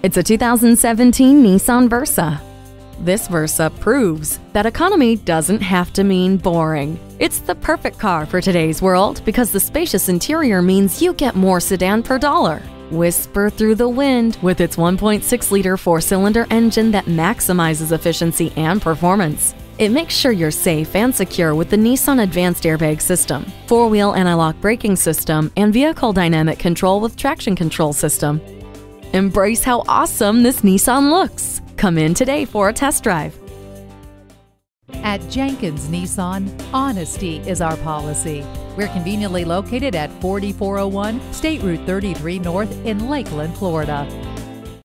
It's a 2017 Nissan Versa. This Versa proves that economy doesn't have to mean boring. It's the perfect car for today's world because the spacious interior means you get more sedan per dollar. Whisper through the wind with its 1.6-liter four-cylinder engine that maximizes efficiency and performance. It makes sure you're safe and secure with the Nissan Advanced Airbag System, four-wheel anti-lock braking system, and vehicle dynamic control with traction control system. Embrace how awesome this Nissan looks. Come in today for a test drive. At Jenkins Nissan, honesty is our policy. We're conveniently located at 4401 State Route 33 North in Lakeland, Florida.